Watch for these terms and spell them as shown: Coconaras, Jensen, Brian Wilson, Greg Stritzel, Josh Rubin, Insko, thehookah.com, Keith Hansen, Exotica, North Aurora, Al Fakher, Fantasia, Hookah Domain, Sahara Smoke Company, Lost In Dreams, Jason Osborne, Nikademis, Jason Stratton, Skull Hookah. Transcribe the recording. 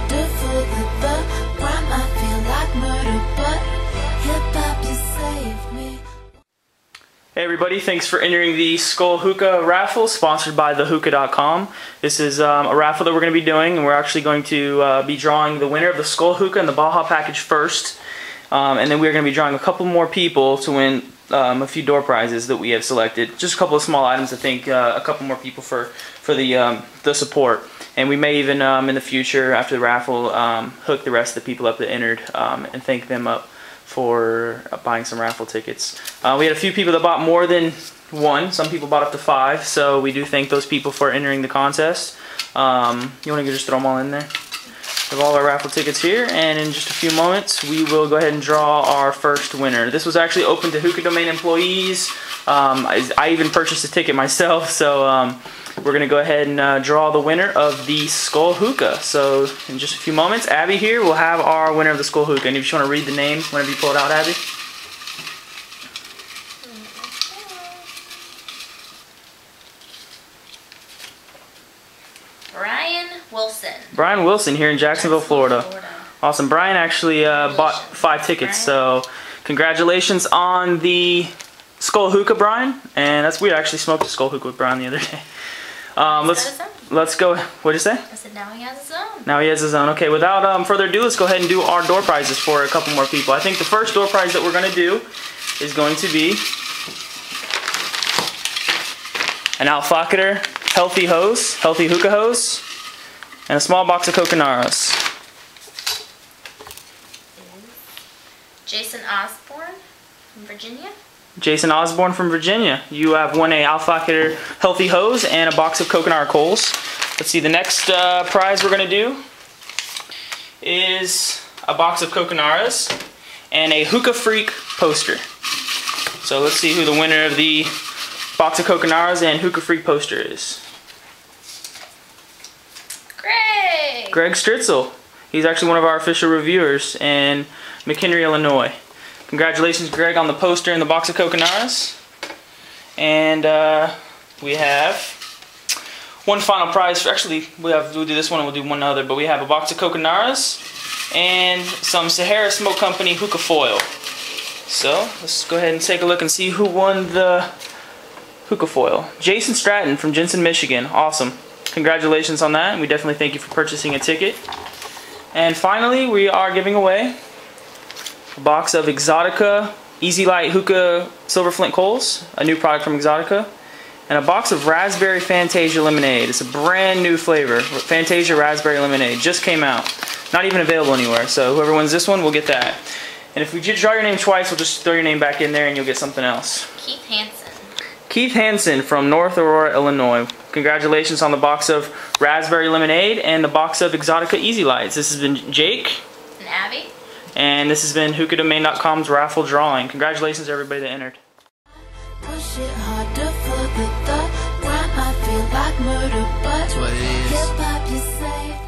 wonderful hip-hop. Why I feel like murder, but hip-hop, you saved me. Hey everybody, thanks for entering the Skull Hookah raffle sponsored by thehookah.com. This is a raffle that we're going to be doing, and we're actually going to be drawing the winner of the Skull Hookah and the Baja package first. And then we're going to be drawing a couple more people to win a few door prizes that we have selected. Just a couple of small items, I think, a couple more people for the support. And we may even in the future, after the raffle, hook the rest of the people up that entered and thank them up for buying some raffle tickets. We had a few people that bought more than one. Some people bought up to 5, so we do thank those people for entering the contest. You want to just throw them all in there? We have all our raffle tickets here, and in just a few moments we will go ahead and draw our first winner. This was actually open to Hookah Domain employees. I even purchased a ticket myself, so we're going to go ahead and draw the winner of the Skull Hookah. So in just a few moments, Abby here will have our winner of the Skull Hookah. And if you want to read the name whenever you pull it out, Abby. Brian Wilson. Brian Wilson here in Jacksonville, Florida. Awesome. Brian actually bought 5 tickets, Brian. So congratulations on the Skull Hookah, Brian. And that's weird. I actually smoked a Skull Hookah with Brian the other day. Let's go. What'd you say? I said now he has his own. Now he has his own. Okay, without further ado, let's go ahead and do our door prizes for a couple more people. I think the first door prize that we're going to do is going to be an Al Fakher healthy hose, healthy hookah hose, and a small box of Coconaras. Jason Osborne from Virginia. Jason Osborne from Virginia. You have won a Al Fakher healthy hose and a box of Coconut Coals. Let's see, the next prize we're going to do is a box of Coconaras and a Hookah Freak poster. So let's see who the winner of the box of Coconaras and Hookah Freak poster is. Greg! Greg Stritzel. He's actually one of our official reviewers in McHenry, Illinois. Congratulations, Greg, on the poster and the box of Coconaras. And we have one final prize. Actually, we'll do this one and we'll do one other. But we have a box of Coconaras and some Sahara Smoke Company hookah foil. So let's go ahead and take a look and see who won the hookah foil. Jason Stratton from Jensen, Michigan. Awesome. Congratulations on that. We definitely thank you for purchasing a ticket. And finally, we are giving away a box of Exotica Easy Light Hookah Silver Flint Coals, a new product from Exotica, and a box of Raspberry Fantasia Lemonade. It's a brand new flavor, Fantasia Raspberry Lemonade. Just came out. Not even available anywhere, so whoever wins this one will get that. And if we draw your name twice, we'll just throw your name back in there and you'll get something else. Keith Hansen. Keith Hansen from North Aurora, Illinois. Congratulations on the box of Raspberry Lemonade and the box of Exotica Easy Lights. This has been Jake. And Abby. And this has been hookahdomain.com's raffle drawing. Congratulations to everybody that entered. Push it harder for the thought. Why I feel like murder, but hip hop you say.